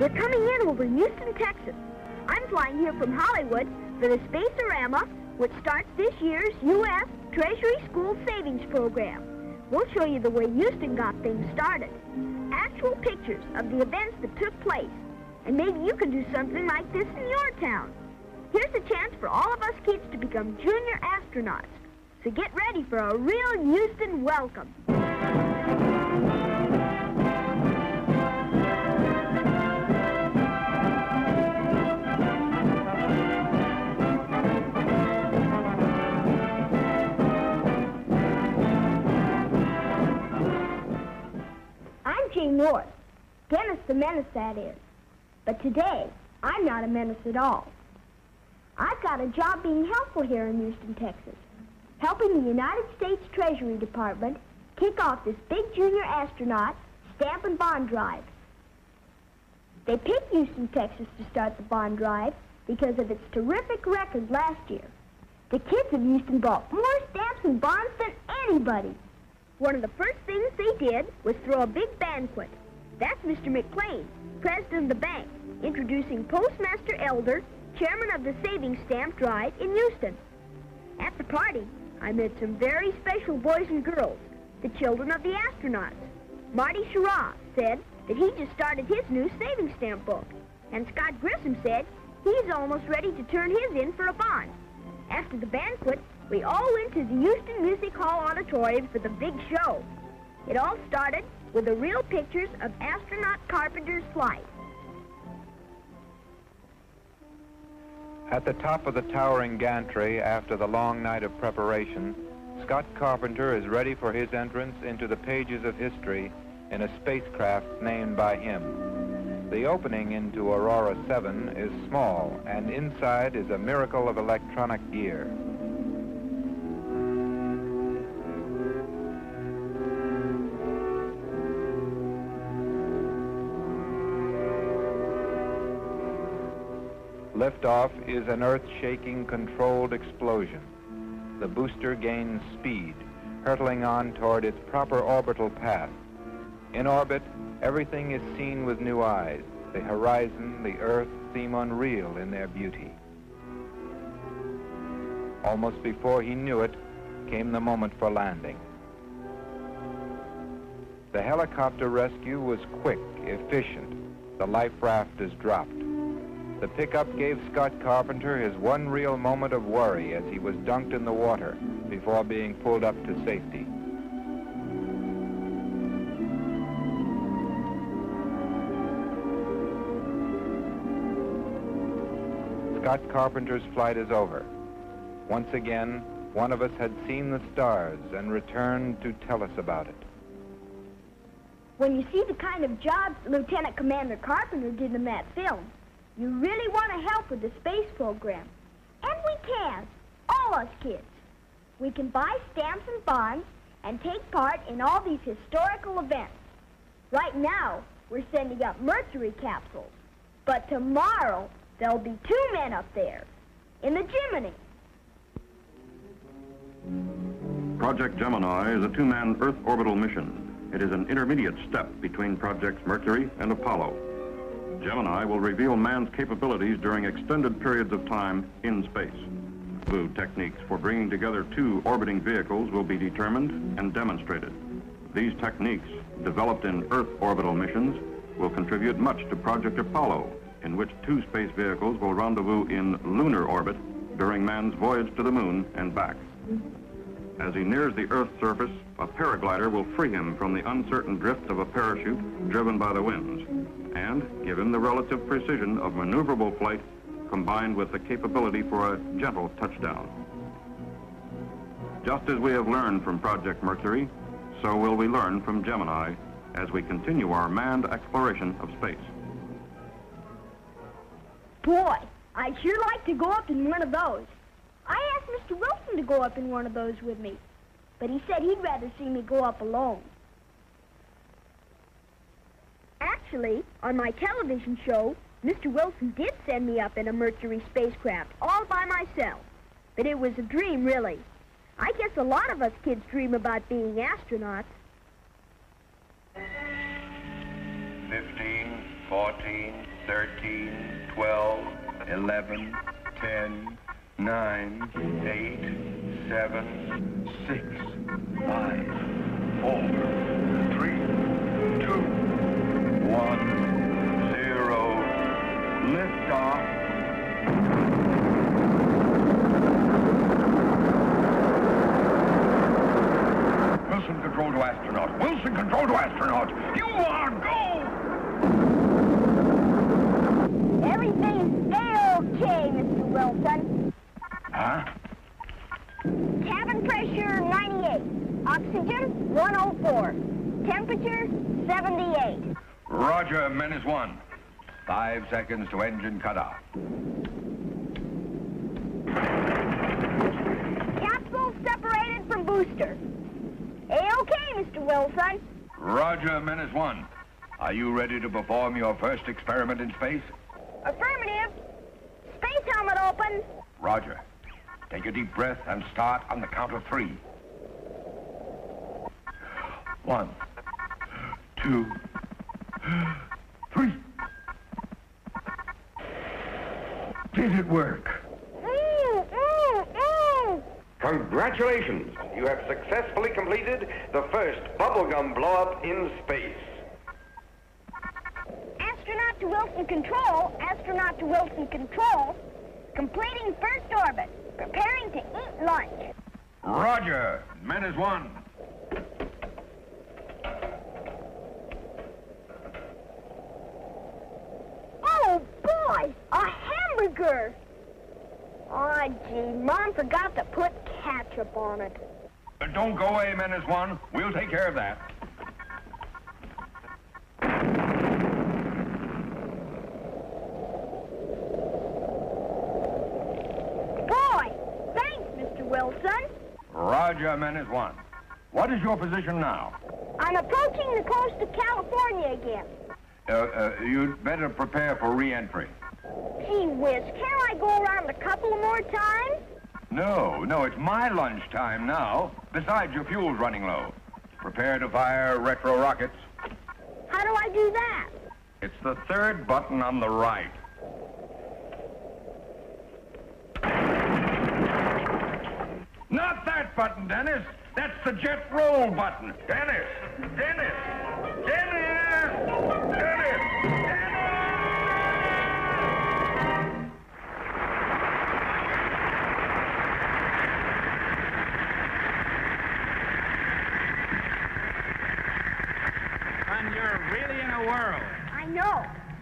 We're coming in over Houston, Texas. I'm flying here from Hollywood for the Space-orama, which starts this year's U.S. Treasury School Savings Program. We'll show you the way Houston got things started, actual pictures of the events that took place, and maybe you can do something like this in your town. Here's a chance for all of us kids to become junior astronauts. So get ready for a real Houston welcome. I'm Jane North, Dennis the Menace, that is. But today, I'm not a menace at all. I've got a job being helpful here in Houston, Texas, helping the United States Treasury Department kick off this big junior astronaut stamp and bond drive. They picked Houston, Texas to start the bond drive because of its terrific record last year. The kids of Houston bought more stamps and bonds than anybody. One of the first things they did was throw a big banquet. That's Mr. McLean, president of the bank, introducing Postmaster Elder, chairman of the savings stamp drive in Houston. At the party, I met some very special boys and girls, the children of the astronauts. Marty Schirra said that he just started his new savings stamp book, and Scott Grissom said he's almost ready to turn his in for a bond. After the banquet, we all went to the Houston Music Hall Auditorium for the big show. It all started with the real pictures of astronaut Carpenter's flight. At the top of the towering gantry, after the long night of preparation, Scott Carpenter is ready for his entrance into the pages of history in a spacecraft named by him. The opening into Aurora 7 is small, and inside is a miracle of electronic gear. Liftoff is an earth-shaking, controlled explosion. The booster gains speed, hurtling on toward its proper orbital path. In orbit, everything is seen with new eyes. The horizon, the earth, seem unreal in their beauty. Almost before he knew it, came the moment for landing. The helicopter rescue was quick, efficient. The life raft is dropped. The pickup gave Scott Carpenter his one real moment of worry as he was dunked in the water before being pulled up to safety. Scott Carpenter's flight is over. Once again, one of us had seen the stars and returned to tell us about it. When you see the kind of jobs Lieutenant Commander Carpenter did in that film, you really want to help with the space program. And we can, all us kids. We can buy stamps and bonds and take part in all these historical events. Right now, we're sending up Mercury capsules. But tomorrow, there'll be two men up there in the Gemini. Project Gemini is a two-man Earth orbital mission. It is an intermediate step between Projects Mercury and Apollo. Gemini will reveal man's capabilities during extended periods of time in space. New techniques for bringing together two orbiting vehicles will be determined and demonstrated. These techniques, developed in Earth orbital missions, will contribute much to Project Apollo, in which two space vehicles will rendezvous in lunar orbit during man's voyage to the moon and back. As he nears the Earth's surface, a paraglider will free him from the uncertain drift of a parachute driven by the winds, and give him the relative precision of maneuverable flight combined with the capability for a gentle touchdown. Just as we have learned from Project Mercury, so will we learn from Gemini as we continue our manned exploration of space. Boy, I'd sure like to go up in one of those. I asked Mr. Wilson to go up in one of those with me, but he said he'd rather see me go up alone. Actually, on my television show, Mr. Wilson did send me up in a Mercury spacecraft all by myself. But it was a dream, really. I guess a lot of us kids dream about being astronauts. 15, 14, 13, 12, 11, 10, 9, 8, 7, 6, 5, 4, 3, 2, 1, 0. Lift off. Wilson, control to astronaut. Wilson, control to astronaut. You are go! Everything's A-OK, Mr. Wilson. Huh? Cabin pressure, 98. Oxygen, 104. Temperature, 78. Roger, Menace 1. 5 seconds to engine cutoff. Capsule separated from booster. A-OK, Mr. Wilson. Roger, Menace 1. Are you ready to perform your first experiment in space? Affirmative. Space helmet open. Roger. Take a deep breath and start on the count of 3. 1, 2, 3. Did it work? Congratulations! You have successfully completed the first bubblegum blow-up in space. Astronaut to Wilson Control, astronaut to Wilson Control, completing first orbit, preparing to eat lunch. Roger, Menace 1. Oh boy, a hamburger! Aw, gee, Mom forgot to put ketchup on it. Don't go away, Menace 1. We'll take care of that. Boy, thanks, Mr. Wilson. Roger, Menace 1. What is your position now? I'm approaching the coast of California again. You'd better prepare for re-entry. Gee whiz, can't I go around a couple more times? No, it's my lunchtime now. Besides, your fuel's running low. Prepare to fire retro rockets. How do I do that? It's the third button on the right. Not that button, Dennis. That's the jet roll button. Dennis! Dennis! Dennis! Dennis!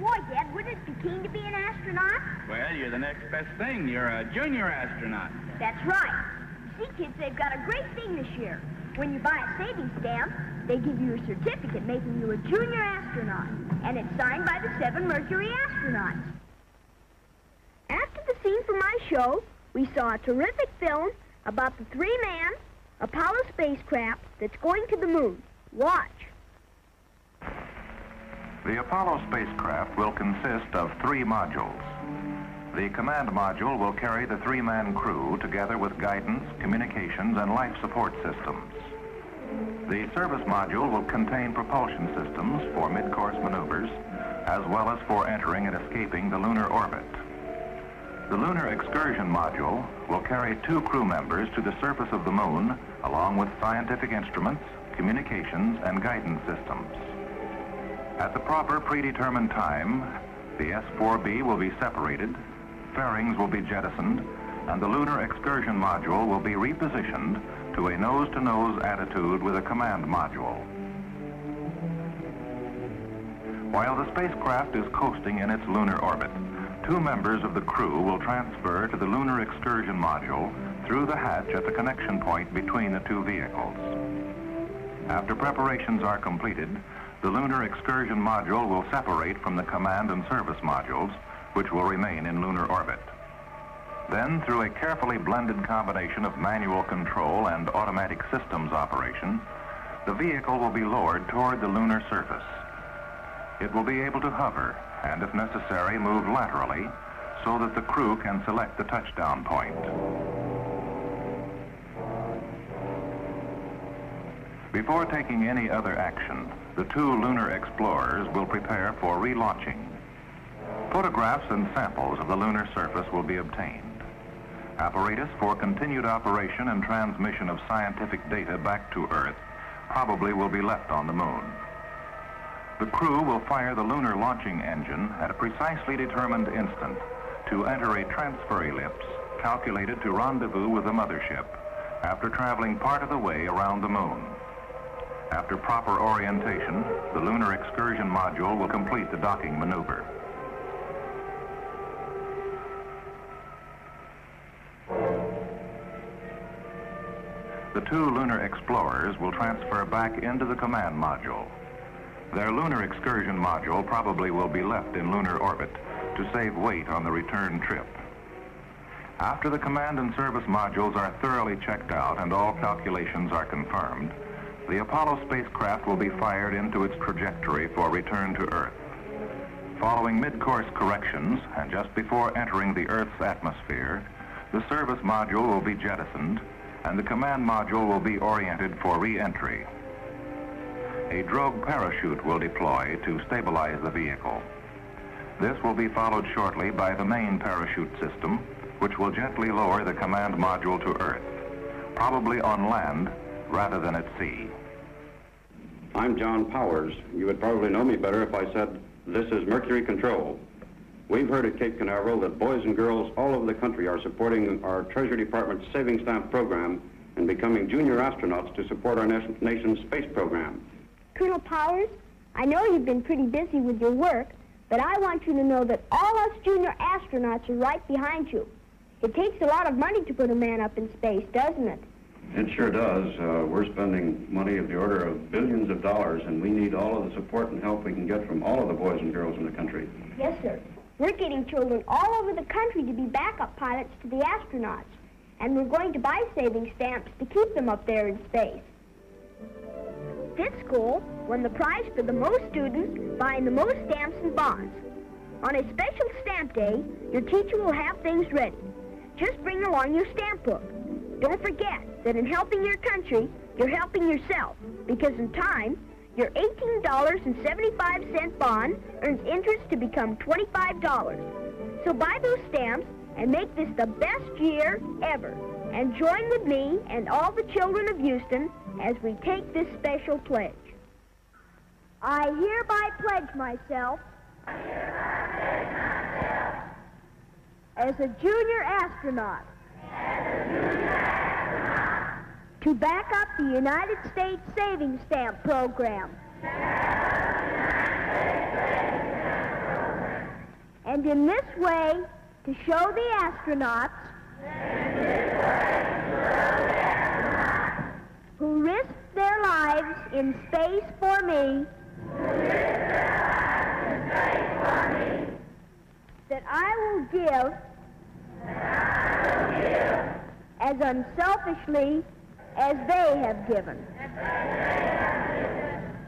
Boy, Dad, wouldn't it be keen to be an astronaut? Well, you're the next best thing. You're a junior astronaut. That's right. See, kids, they've got a great thing this year. When you buy a savings stamp, they give you a certificate making you a junior astronaut. And it's signed by the 7 Mercury astronauts. After the scene from my show, we saw a terrific film about the 3-man Apollo spacecraft that's going to the moon. Watch. The Apollo spacecraft will consist of 3 modules. The command module will carry the 3-man crew together with guidance, communications, and life support systems. The service module will contain propulsion systems for mid-course maneuvers, as well as for entering and escaping the lunar orbit. The lunar excursion module will carry 2 crew members to the surface of the moon, along with scientific instruments, communications, and guidance systems. At the proper predetermined time, the S-4B will be separated, fairings will be jettisoned, and the lunar excursion module will be repositioned to a nose-to-nose attitude with a command module. While the spacecraft is coasting in its lunar orbit, 2 members of the crew will transfer to the lunar excursion module through the hatch at the connection point between the 2 vehicles. After preparations are completed, the lunar excursion module will separate from the command and service modules, which will remain in lunar orbit. Then, through a carefully blended combination of manual control and automatic systems operation, the vehicle will be lowered toward the lunar surface. It will be able to hover and, if necessary, move laterally so that the crew can select the touchdown point. Before taking any other action, the two lunar explorers will prepare for relaunching. Photographs and samples of the lunar surface will be obtained. Apparatus for continued operation and transmission of scientific data back to Earth probably will be left on the moon. The crew will fire the lunar launching engine at a precisely determined instant to enter a transfer ellipse calculated to rendezvous with the mothership after traveling part of the way around the moon. After proper orientation, the lunar excursion module will complete the docking maneuver. The two lunar explorers will transfer back into the command module. Their lunar excursion module probably will be left in lunar orbit to save weight on the return trip. After the command and service modules are thoroughly checked out and all calculations are confirmed, the Apollo spacecraft will be fired into its trajectory for return to Earth. Following mid-course corrections and just before entering the Earth's atmosphere, the service module will be jettisoned and the command module will be oriented for re-entry. A drogue parachute will deploy to stabilize the vehicle. This will be followed shortly by the main parachute system, which will gently lower the command module to Earth, probably on land rather than at sea. I'm John Powers. You would probably know me better if I said, this is Mercury Control. We've heard at Cape Canaveral that boys and girls all over the country are supporting our Treasury Department's Savings Stamp Program and becoming junior astronauts to support our nation's space program. Colonel Powers, I know you've been pretty busy with your work, but I want you to know that all us junior astronauts are right behind you. It takes a lot of money to put a man up in space, doesn't it? It sure does. We're spending money of the order of billions of dollars, and we need all of the support and help we can get from all of the boys and girls in the country. Yes, sir. We're getting children all over the country to be backup pilots to the astronauts, and we're going to buy savings stamps to keep them up there in space. This school won the prize for the most students buying the most stamps and bonds. On a special stamp day, your teacher will have things ready. Just bring along your stamp book. Don't forget that in helping your country, you're helping yourself, because in time, your $18.75 bond earns interest to become $25. So buy those stamps and make this the best year ever. And join with me and all the children of Houston as we take this special pledge. I hereby pledge myself as a junior astronaut to back up the United States Savings Stamp Program and in this way to show the astronauts who risked their lives in space for me, that I will give as unselfishly as they have given.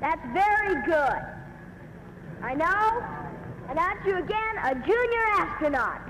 That's very good. I now announce you again a junior astronaut.